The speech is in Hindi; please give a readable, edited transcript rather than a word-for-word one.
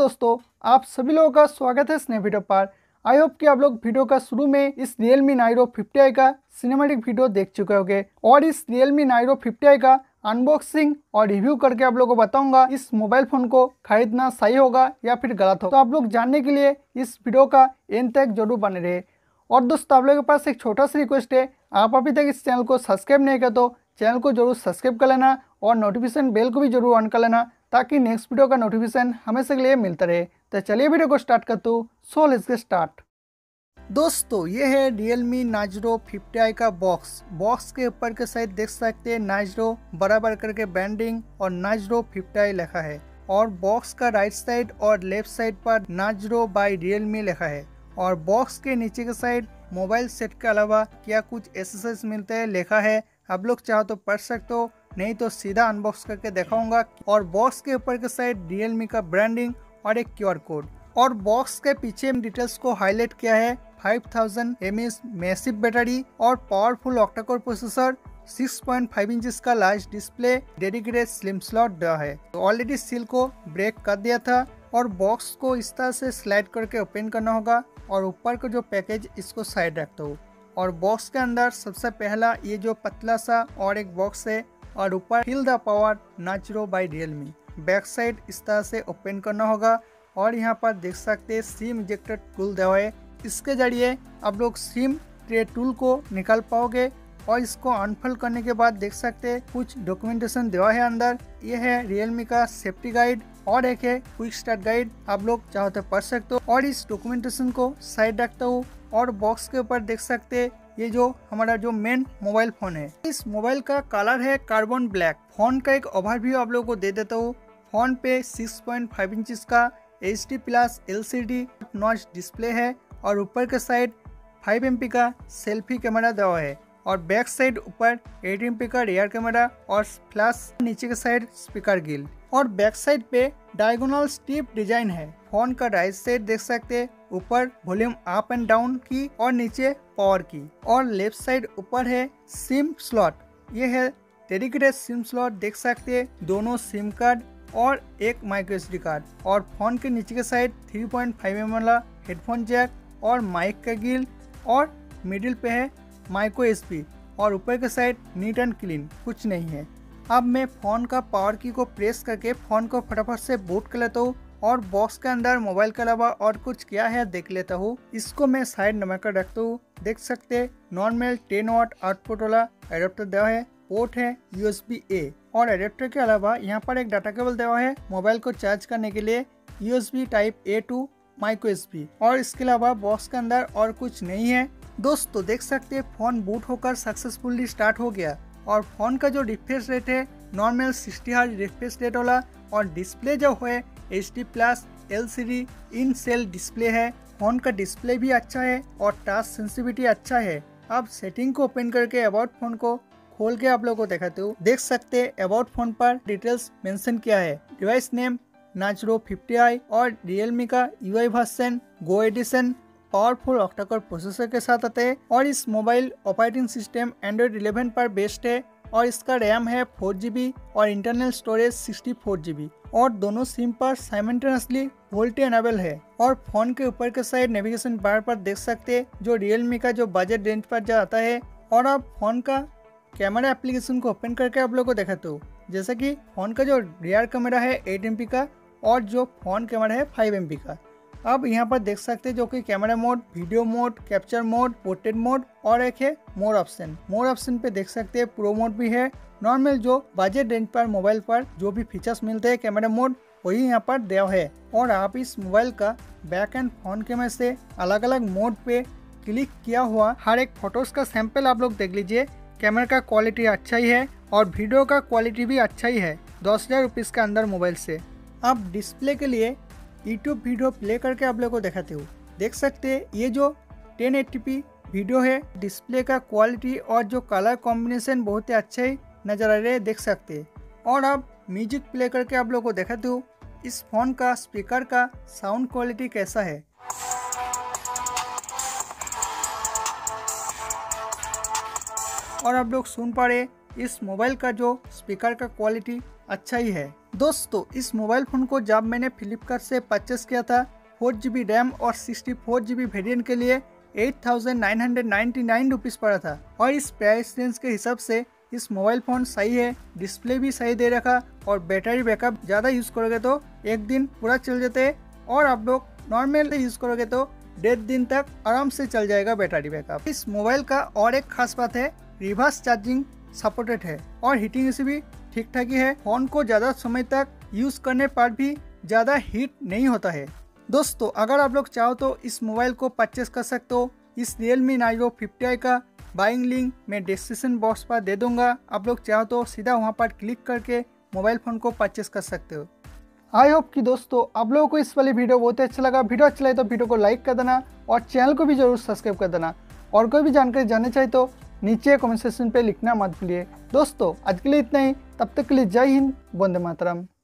दोस्तों, आप सभी लोगों का स्वागत है इस नए वीडियो पर। आई होप कि आप लोग वीडियो का शुरू में इस Realme Narzo 50i का सिनेमैटिक वीडियो देख चुके होंगे और इस Realme Narzo 50i का अनबॉक्सिंग और रिव्यू करके आप लोगों को बताऊंगा इस मोबाइल फ़ोन को खरीदना सही होगा या फिर गलत होगा। तो आप लोग जानने के लिए इस वीडियो का एंड तक जरूर बने रहे। और दोस्तों, आप लोगों के पास एक छोटा सा रिक्वेस्ट है, आप अभी तक इस चैनल को सब्सक्राइब नहीं किया तो चैनल को जरूर सब्सक्राइब कर लेना और नोटिफिकेशन बेल को भी जरूर ऑन कर लेना ताकि नेक्स्ट वीडियो का नोटिफिकेशन हमेशा के लिए मिलता रहे। तो चलिए वीडियो को स्टार्ट करता हूँ। So let's get start. दोस्तों, ये है Realme Narzo 50i का बॉक्स के ऊपर के साइड देख सकते हैं Narzo बराबर करके ब्रांडिंग और Narzo 50i लिखा है और बॉक्स का राइट साइड और लेफ्ट साइड पर Narzo बाय Realme लिखा है और बॉक्स के नीचे के साइड मोबाइल सेट के अलावा क्या कुछ एक्सेसरीज मिलते हैं लिखा है। आप लोग चाहो तो पढ़ सकते हो, नहीं तो सीधा अनबॉक्स करके दिखाऊंगा। और बॉक्स के ऊपर के साइड Realme का ब्रांडिंग और एक क्यूआर कोड और बॉक्स के पीछे डिटेल्स को हाईलाइट किया है। 5000 mAh मैसिव बैटरी और पावरफुल ऑक्टाकोर प्रोसेसर, 6.5 इंच का large display, dedicated slim slot दिया है। तो ऑलरेडी सील को ब्रेक कर दिया था और बॉक्स को इस तरह से स्लाइड करके ओपन करना होगा और ऊपर का जो पैकेज इसको साइड रखता हूँ। और बॉक्स के अंदर सबसे पहला ये जो पतला सा और एक बॉक्स है और ऊपर feel the power Narzo by Realme। Back side इस तरह से ओपन करना होगा और यहाँ पर देख सकते हैं सिम इजेक्टर टूल दिया है। इसके जरिए आप लोग सिम ट्रे टूल को निकाल पाओगे और इसको अनफोल्ड करने के बाद देख सकते हैं कुछ डॉक्यूमेंटेशन दिया है अंदर। ये है Realme का सेफ्टी गाइड और एक है क्विक स्टार्ट गाइड, आप लोग चाहो तो पढ़ सकते हो। और इस डॉक्यूमेंटेशन को साइड रखता हूँ और बॉक्स के ऊपर देख सकते हैं ये जो हमारा जो मेन मोबाइल फोन है, इस मोबाइल का कलर है कार्बन ब्लैक। फोन का एक ओवरव्यू आप लोगों को दे देता हूँ। फोन पे 6.5 इंच का HD+ LCD नॉच डिस्प्ले है और ऊपर के साइड 5 MP का सेल्फी कैमरा दिया है और बैक साइड ऊपर 8 MP का रियर कैमरा और फ्लैश, नीचे के साइड स्पीकर गिल और बैक साइड पे डायगोनल स्ट्रिप डिजाइन है। फोन का राइट साइड देख सकते ऊपर वॉल्यूम अप एंड डाउन की और नीचे पावर की और लेफ्ट साइड ऊपर है सिम स्लॉट। ये है डेडिकेटेड सिम स्लॉट, देख सकते दोनों सिम कार्ड और एक माइक्रोएसडी कार्ड। और फोन के नीचे के साइड 3.5 mm वाला हेडफोन जैक और माइक का गिल और मिडिल पे है माइक्रो एसपी और ऊपर के साइड नीट एंड क्लीन, कुछ नहीं है। अब मैं फ़ोन का पावर की को प्रेस करके फ़ोन को फटाफट से बूट कर लेता हूँ और बॉक्स के अंदर मोबाइल के अलावा और कुछ क्या है देख लेता हूँ। इसको मैं साइड नंबर कर रखता हूँ। देख सकते नॉर्मल 10W आउटपुट वाला एडेप्टर दिया है, पोर्ट है USB A और एडेप्टर के अलावा यहाँ पर एक डाटा केबल दिया है मोबाइल को चार्ज करने के लिए, USB Type A to micro USB। और इसके अलावा बॉक्स के अंदर और कुछ नहीं है। दोस्तों, देख सकते फ़ोन बूट होकर सक्सेसफुली स्टार्ट हो गया और फ़ोन का जो रिफ्रेश रेट है नॉर्मल 60Hz रिफ्रेश रेट वाला और डिस्प्ले जो है HD+ LCD in cell display है। फ़ोन का डिस्प्ले भी अच्छा है और टच सेंसिटिविटी अच्छा है। आप सेटिंग को ओपन करके अबाउट फ़ोन को खोल के आप लोगों को दिखाते हो। देख सकते अबाउट फ़ोन पर डिटेल्स मेंशन किया है, डिवाइस नेम Narzo 50i और Realme का UI version go edition, powerful octacore processor के साथ आते हैं और इस मोबाइल ऑपरेटिंग सिस्टम एंड्रॉइड 11 पर बेस्ड है और इसका रैम है 4GB और इंटरनल स्टोरेज 64GB और दोनों सिम पर साइमल्टेनियसली वोल्टी एनेबल है। और फोन के ऊपर के साइड नेविगेशन बार पर देख सकते जो Realme का जो बजट रेंज पर जो आता है। और आप फोन का कैमरा एप्लीकेशन को ओपन करके आप लोग को दिखाते हो, जैसे कि फोन का जो रियर कैमरा है 8 MP का और जो फोन कैमरा है 5 MP का। अब यहाँ पर देख सकते हैं जो कि camera mode, video mode, capture mode, portrait mode और एक है मोर ऑप्शन। मोर ऑप्शन पे देख सकते हैं प्रो मोड भी है। नॉर्मल जो बजट रेंज पर मोबाइल पर जो भी फीचर्स मिलते हैं कैमरा मोड वही यहाँ पर दिया है। और आप इस मोबाइल का बैक एंड फोन कैमरा से अलग अलग मोड पे क्लिक किया हुआ हर एक फोटोज का सैंपल आप लोग देख लीजिए। कैमरा का क्वालिटी अच्छा ही है और वीडियो का क्वालिटी भी अच्छा ही है 10,000 रुपीज़ के अंदर मोबाइल से। आप डिस्प्ले के लिए YouTube वीडियो प्ले करके आप लोगों को दिखाते हो। देख सकते हैं ये जो 1080p वीडियो है, डिस्प्ले का क्वालिटी और जो कलर कॉम्बिनेशन बहुत ही अच्छा ही नज़र आ रहे हैं, देख सकते हैं। और आप म्यूजिक प्ले करके आप लोगों को दिखाते हो। इस फोन का स्पीकर का साउंड क्वालिटी कैसा है। और आप लोग सुन पा रहे इस मोबाइल का जो स्पीकर का क्वालिटी अच्छा ही है। दोस्तों इस मोबाइल फ़ोन को जब मैंने फ्लिपकार्ट से परचेस किया था 4GB रैम और 64GB वेरिएंट के लिए 8,999 रुपीज़ पड़ा था और इस प्राइस रेंज के हिसाब से इस मोबाइल फ़ोन सही है, डिस्प्ले भी सही दे रखा और बैटरी बैकअप ज़्यादा यूज़ करोगे तो एक दिन पूरा चल जाते हैं और आप लोग नॉर्मल यूज़ करोगे तो 1.5 दिन तक आराम से चल जाएगा बैटरी बैकअप। इस मोबाइल का और एक खास बात है, रिवर्स चार्जिंग सपोर्टेड है और हीटिंग इसी भी ठीक ठाक ही है। फ़ोन को ज़्यादा समय तक यूज़ करने पर भी ज़्यादा हीट नहीं होता है। दोस्तों अगर आप लोग चाहो तो इस मोबाइल को परचेस कर सकते हो। इस Realme Narzo 50i का बाइंग लिंक मैं डिस्क्रिप्शन बॉक्स पर दे दूंगा, आप लोग चाहो तो सीधा वहाँ पर क्लिक करके मोबाइल फ़ोन को परचेस कर सकते हो। आई होप कि दोस्तों आप लोगों को इस वाली वीडियो बहुत अच्छा लगा। वीडियो अच्छा लगे तो वीडियो को लाइक कर देना और चैनल को भी जरूर सब्सक्राइब कर देना और कोई भी जानकारी जानना चाहिए तो नीचे कमेंट सेक्शन पे लिखना मत भूलिए। दोस्तों आज के लिए इतना ही, तब तक के लिए जय हिंद, वंदे मातरम।